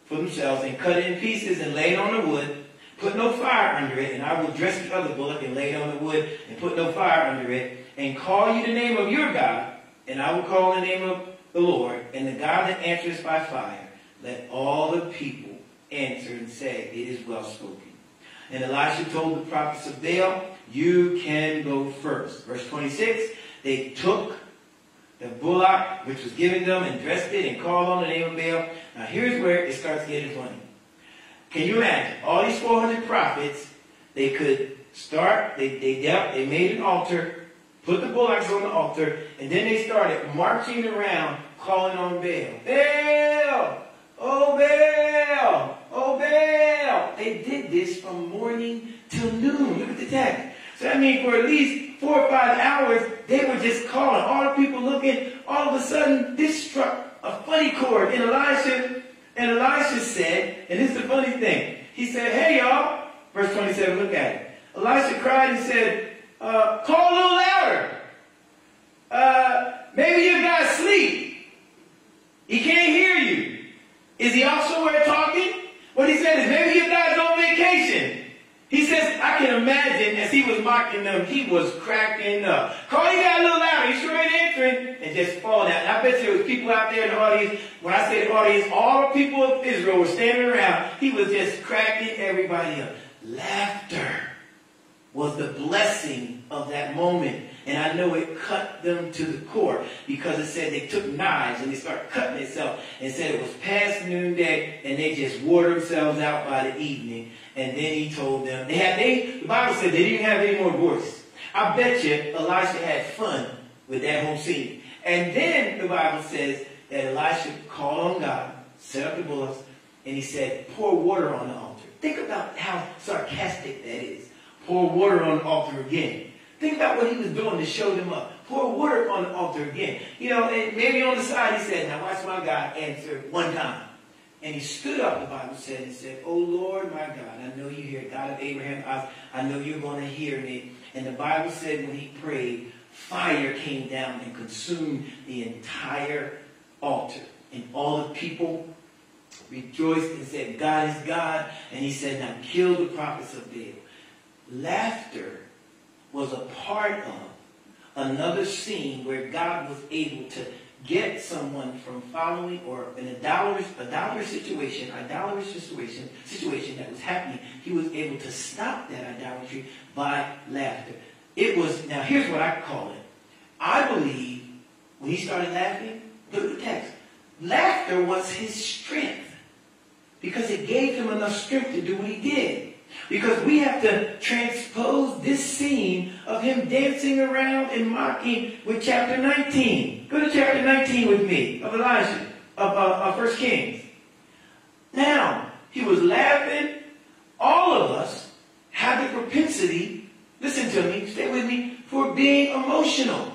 For themselves, and cut it in pieces and lay it on the wood. Put no fire under it, and I will dress the other bullock and lay it on the wood and put no fire under it, and call you the name of your God, and I will call the name of the Lord, and the God that answers by fire. Let all the people answer and say, it is well spoken. And Elisha told the prophets of Baal, you can go first. Verse twenty-six, they took the bullock which was given them and dressed it and called on the name of Baal. Now here's where it starts getting funny. Can you imagine? All these four hundred prophets, they could start, they, they dealt, they made an altar, put the bullocks on the altar, and then they started marching around, calling on Baal. Baal! Oh, Baal! Oh, Baal! They did this from morning till noon. Look at the text. So that means for at least four or five hours, they were just calling. All the people looking, all of a sudden, this struck a funny chord in Elisha. And Elisha said, and this is the funny thing, he said, hey y'all, verse twenty-seven, look at it. Elisha cried and said, uh, call a little louder. Uh, maybe your guy's asleep. He can't hear you. Is he off somewhere talking? What he said is, maybe your guy's on vacation. He says, I can imagine as he was mocking them, he was cracking up. Call your guy a little louder. He sure ain't answering. And just falling out. And I bet you there was people out there in the audience. When I say the audience, all the people of Israel were standing around. He was just cracking everybody up. Laughter was the blessing of that moment. And I know it cut them to the core, because it said they took knives and they started cutting themselves, and said it was past noonday and they just wore themselves out by the evening. And then he told them, they had, they, the Bible said they didn't have any more voice. I bet you Elisha had fun with that whole scene. And then the Bible says that Elisha called on God, set up the bullocks, and he said, pour water on the altar. Think about how sarcastic that is. Pour water on the altar again. Think about what he was doing to show them up. Pour water on the altar again. You know, and maybe on the side he said, now watch my God answer one time. And he stood up, the Bible said, and said, oh Lord, my God, I know you hear, God of Abraham, Isaac, I know you're going to hear me. And the Bible said when he prayed, fire came down and consumed the entire altar. And all the people rejoiced and said, God is God. And he said, now kill the prophets of Baal. Laughter was a part of another scene where God was able to get someone from following, or in a dollar, a dollar situation, idolatrous situation, situation that was happening, he was able to stop that idolatry by laughter. It was, now here's what I call it. I believe when he started laughing, look at the text. Laughter was his strength, because it gave him enough strength to do what he did. Because we have to transpose this scene of him dancing around and mocking with chapter nineteen. Go to chapter nineteen with me, of Elijah, of, of, of First Kings. Now, he was laughing. All of us have the propensity, listen to me, stay with me, for being emotional.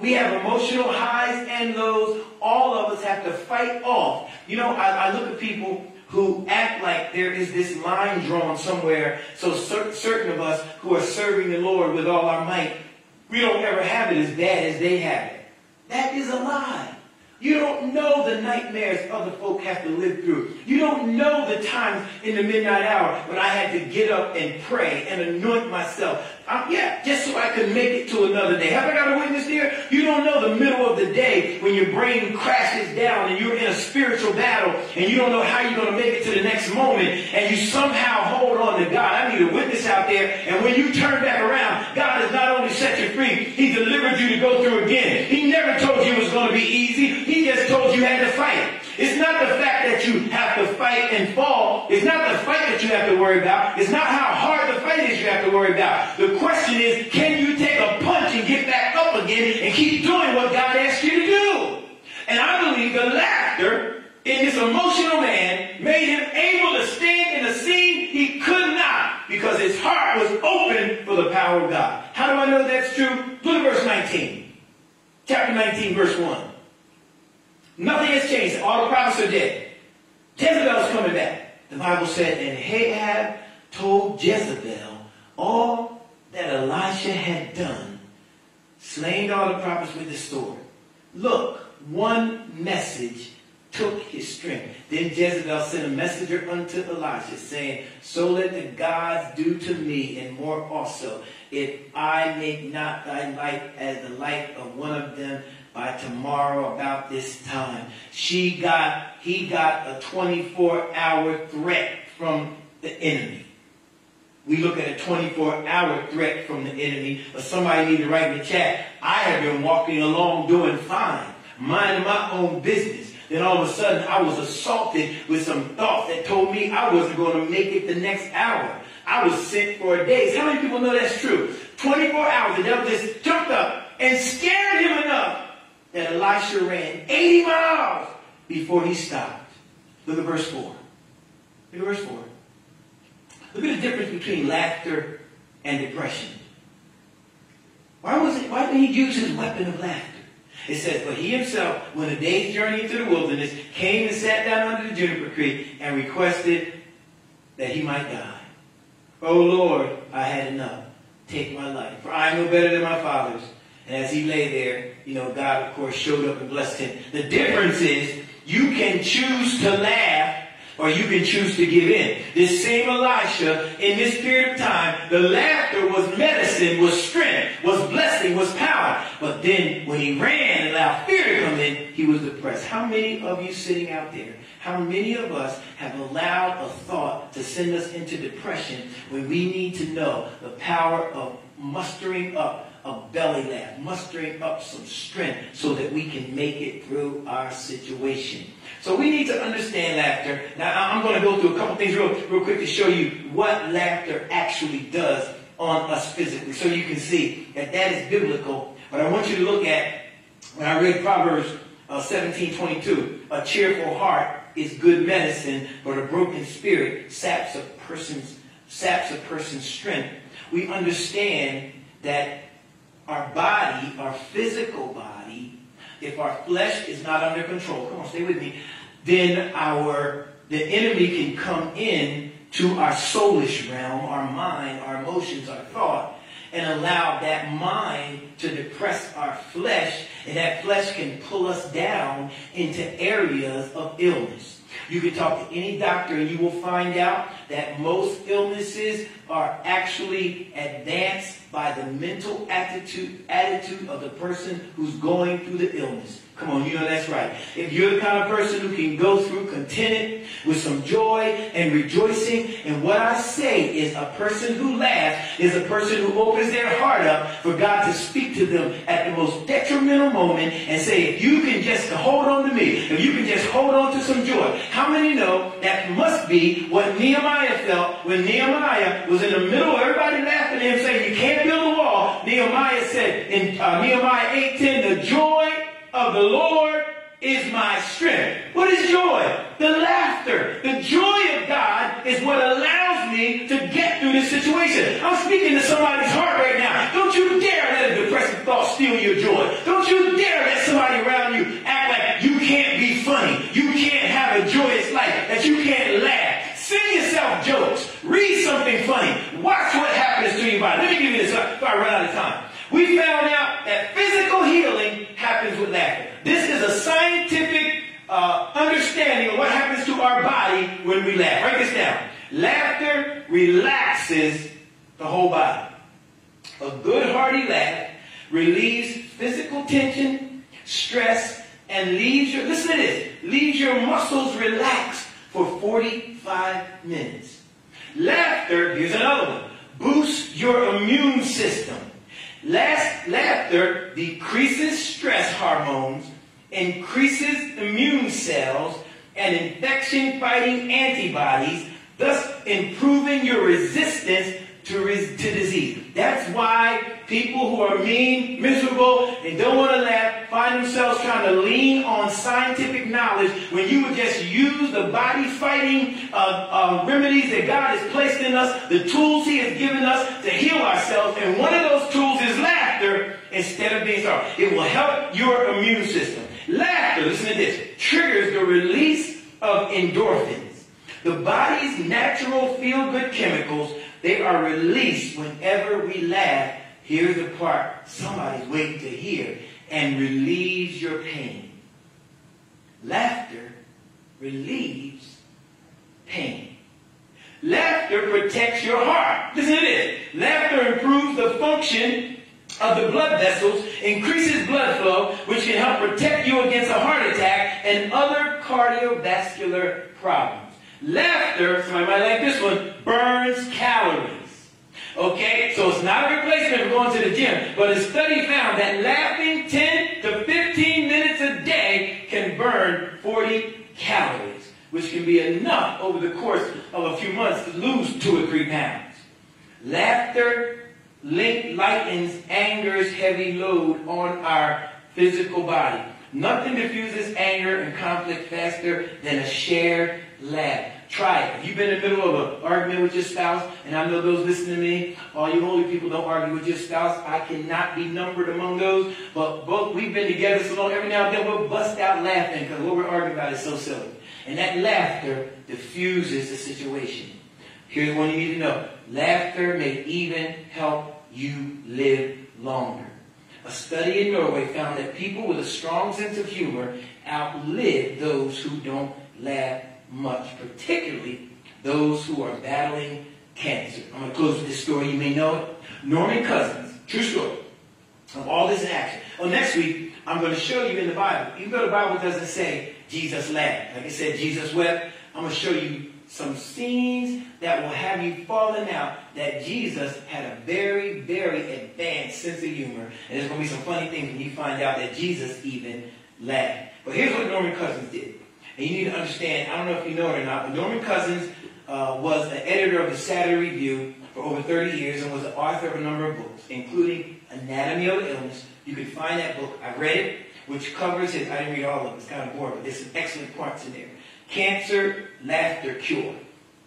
We have emotional highs and lows. All of us have to fight off. You know, I, I look at people who act like there is this line drawn somewhere, so cer certain of us who are serving the Lord with all our might, we don't ever have it as bad as they have it. That is a lie. You don't know the nightmares other folk have to live through. You don't know the times in the midnight hour when I had to get up and pray and anoint myself. I'm, yeah, just so I could make it to another day. Have I got a witness here? You don't know the middle of the day when your brain crashes down and you're in a spiritual battle and you don't know how you're going to make it to the next moment and you somehow hold on to God. I need a witness out there. And when you turn back around, God has not only set you free, He delivered you to go through again. He never told you it was going to be easy. He just told you you had to fight. It's not the fact that you have to fight and fall. It's not the fight that you have to worry about. It's not how hard the fight is you have to worry about. The question is, can you take a punch and get back up again and keep doing what God asked you to do? And I believe the laughter in this emotional man made him able to stand in a scene he could not because his heart was open for the power of God. How do I know that's true? Look at verse nineteen. Chapter nineteen, verse one. Nothing has changed. All the prophets are dead. Jezebel's coming back. The Bible said, and Ahab told Jezebel all that Elisha had done, slain all the prophets with the sword. Look, one message took his strength. Then Jezebel sent a messenger unto Elijah, saying, so let the gods do to me, and more also, if I make not thy life as the life of one of them, by tomorrow about this time. She got, he got a twenty-four hour threat from the enemy. We look at a twenty-four hour threat from the enemy. Or somebody need to write in the chat, I have been walking along doing fine, minding my own business. Then all of a sudden I was assaulted with some thoughts that told me I wasn't going to make it the next hour. I was sick for days. How many people know that's true? twenty-four hours, the devil just jumped up and scared him enough that Elisha ran eighty miles before he stopped. Look at verse four. Look at verse four. Look at the difference between laughter and depression. Why was it? Why didn't he use his weapon of laughter? It says, but he himself, when a day's journey into the wilderness, came and sat down under the juniper tree and requested that he might die. O Lord, I had enough. Take my life, for I am no better than my father's. And as he lay there, you know, God, of course, showed up and blessed him. The difference is you can choose to laugh or you can choose to give in. This same Elisha, in this period of time, the laughter was medicine, was strength, was blessing, was power. But then when he ran and allowed fear to come in, he was depressed. How many of you sitting out there, how many of us have allowed a thought to send us into depression when we need to know the power of mustering up a belly laugh, mustering up some strength so that we can make it through our situation? So we need to understand laughter. Now I'm going to go through a couple things real, real quick to show you what laughter actually does on us physically so you can see that that is biblical. But I want you to look at, when I read Proverbs uh, seventeen twenty-two, a cheerful heart is good medicine, but a broken spirit saps a person's, saps a person's strength. We understand that our body, our physical body, if our flesh is not under control, come on, stay with me, then our the enemy can come in to our soulish realm, our mind, our emotions, our thought, and allow that mind to depress our flesh, and that flesh can pull us down into areas of illness. You can talk to any doctor and you will find out that most illnesses are actually advanced by the mental attitude, attitude of the person who's going through the illness. Come on, you know that's right. If you're the kind of person who can go through contented with some joy and rejoicing, and what I say is a person who laughs is a person who opens their heart up for God to speak to them at the most detrimental moment and say, if you can just hold on to me, if you can just hold on to some joy. How many know that must be what Nehemiah felt when Nehemiah was in the middle of everybody laughing at him saying, you can't build a wall. Nehemiah said in uh, Nehemiah eight ten, the joy of the Lord is my strength. What is joy? The laughter. The joy of God is what allows me to get through this situation. I'm speaking to somebody's heart right now. Don't you dare let a depressing thought steal your joy. Don't you dare let somebody around you act like you can't be funny. You can't have a joyous life, that you can't laugh. Send yourself jokes. Read something funny. Watch what happens to your body. Let me give you this if I run out of time. We found out that physical healing happens with laughter. This is a scientific to our body when we laugh. Write this down. Laughter relaxes the whole body. A good hearty laugh relieves physical tension, stress, and leaves your, listen to this, leaves your muscles relaxed for forty-five minutes. Laughter, here's another one, boosts your immune system. Last, laughter decreases stress hormones, increases immune cells, and infection-fighting antibodies, thus improving your resistance to, res to disease. That's why people who are mean, miserable, and don't want to laugh find themselves trying to lean on scientific knowledge when you would just use the body-fighting uh, uh, remedies that God has placed in us, the tools He has given us to heal ourselves, and one of those tools is laughter instead of being sorry. It will help your immune system. Laughter, listen to this, triggers the release of endorphins, the body's natural feel-good chemicals. They are released whenever we laugh. Here's the part somebody's waiting to hear. And relieves your pain. Laughter relieves pain. Laughter protects your heart. Listen to this. Laughter improves the function of the blood vessels, increases blood flow, which can help protect you against a heart attack and other cardiovascular problems. Laughter, somebody might like this one, burns calories. Okay, so it's not a replacement for going to the gym, but a study found that laughing ten to fifteen minutes a day can burn forty calories, which can be enough over the course of a few months to lose two or three pounds. Laughter lightens anger's heavy load on our physical body. Nothing diffuses anger and conflict faster than a shared laugh. Try it. If you've been in the middle of an argument with your spouse, and I know those listening to me, all you holy people don't argue with your spouse. I cannot be numbered among those. But both we've been together so long, every now and then we'll bust out laughing because what we're arguing about is so silly. And that laughter diffuses the situation. Here's one you need to know. Laughter may even help you live longer. A study in Norway found that people with a strong sense of humor outlive those who don't laugh much, particularly those who are battling cancer. I'm going to close with this story. You may know it. Norman Cousins, true story, of all this in action. Well, next week, I'm going to show you in the Bible, even though the Bible doesn't say Jesus laughed. Like I said, Jesus wept. I'm going to show you some scenes that will have you falling out that Jesus had a very, very advanced sense of humor. And there's going to be some funny things when you find out that Jesus even laughed. But here's what Norman Cousins did. And you need to understand, I don't know if you know it or not, but Norman Cousins uh, was an editor of the Saturday Review for over thirty years and was the author of a number of books, including Anatomy of an Illness. You can find that book. I read it, which covers his, I didn't read all of it, it's kind of boring, but there's some excellent parts in there. Cancer, Laughter, Cure.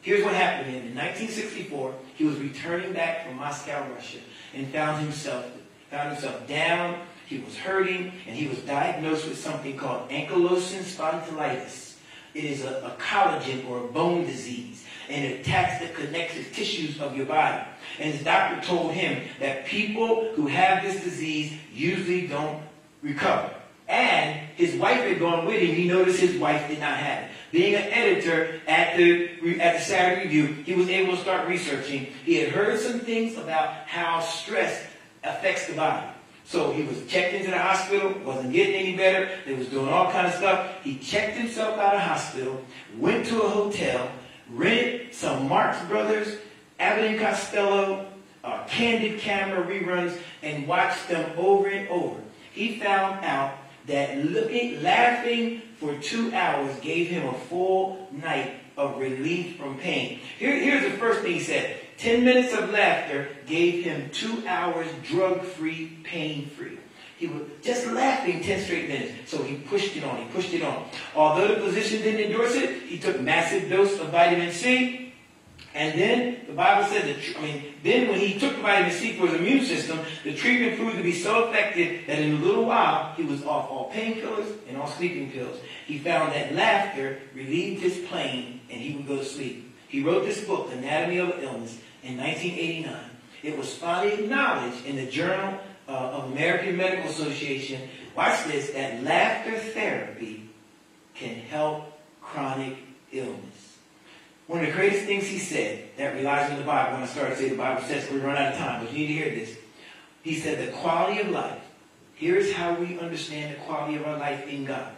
Here's what happened to him. In nineteen sixty-four, he was returning back from Moscow, Russia, and found himself, found himself down. He was hurting, and he was diagnosed with something called ankylosing spondylitis. It is a, a collagen or a bone disease, and it attacks the connective tissues of your body. And his doctor told him that people who have this disease usually don't recover. And his wife had gone with him. He noticed his wife did not have it. Being an editor at the, at the Saturday Review, he was able to start researching. He had heard some things about how stress affects the body. So he was checked into the hospital, wasn't getting any better. They was doing all kinds of stuff. He checked himself out of hospital, went to a hotel, rented some Marx Brothers, Abbott and Costello, uh, candid camera reruns, and watched them over and over. He found out that looking, laughing for two hours gave him a full night of relief from pain. Here, here's the first thing he said. Ten minutes of laughter gave him two hours drug-free, pain-free. He was just laughing ten straight minutes. So he pushed it on. He pushed it on. Although the physician didn't endorse it, he took massive dose of vitamin C. And then the Bible said that, I mean, then when he took vitamin C for his immune system, the treatment proved to be so effective that in a little while he was off all painkillers and all sleeping pills. He found that laughter relieved his pain, and he would go to sleep. He wrote this book, Anatomy of an Illness, in nineteen eighty-nine. It was finally acknowledged in the Journal uh, of American Medical Association, watch this, that laughter therapy can help chronic illness. One of the greatest things he said that relies on the Bible, when I started to say the Bible says we run out of time, but you need to hear this. He said the quality of life, here is how we understand the quality of our life in God.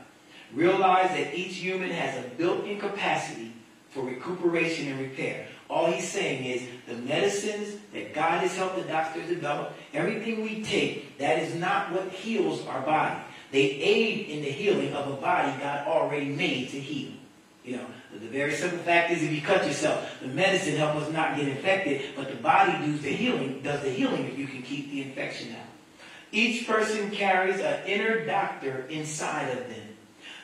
Realize that each human has a built-in capacity for recuperation and repair. All he's saying is the medicines that God has helped the doctors develop, everything we take, that is not what heals our body. They aid in the healing of a body God already made to heal. You know, the very simple fact is if you cut yourself, the medicine helps us not get infected, but the body does the healing, does the healing if you can keep the infection out. Each person carries an inner doctor inside of them.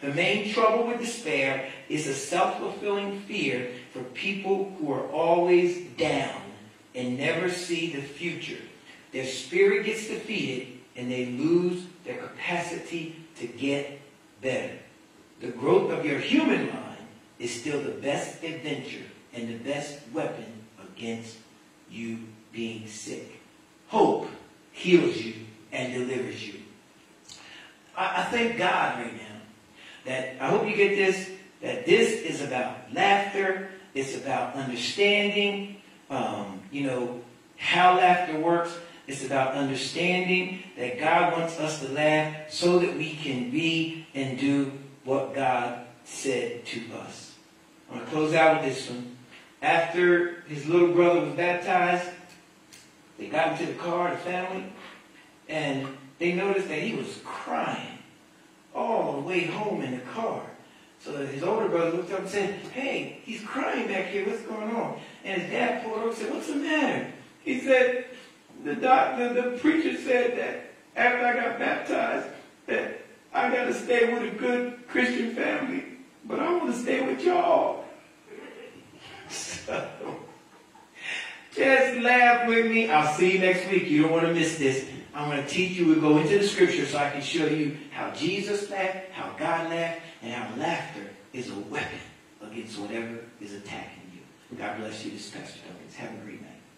The main trouble with despair is a self-fulfilling fear for people who are always down and never see the future. Their spirit gets defeated and they lose their capacity to get better. The growth of your human mind is still the best adventure and the best weapon against you being sick. Hope heals you and delivers you. I, I thank God right now. That I hope you get this, that this is about laughter, it's about understanding, um, you know, how laughter works. It's about understanding that God wants us to laugh so that we can be and do what God said to us. I'm going to close out with this one. After his little brother was baptized, they got into the car, the family, and they noticed that he was crying all the way home in the car. So his older brother looked up and said, "Hey, he's crying back here. What's going on?" And his dad pulled over and said, "What's the matter?" He said, the doctor, the preacher said that after I got baptized, that I got to stay with a good Christian family, but I want to stay with y'all." So, just laugh with me. I'll see you next week. You don't want to miss this. I'm going to teach you, we'll go into the scripture so I can show you how Jesus laughed, how God laughed, and how laughter is a weapon against whatever is attacking you. God bless you. This is Pastor Douglas. Have a great night.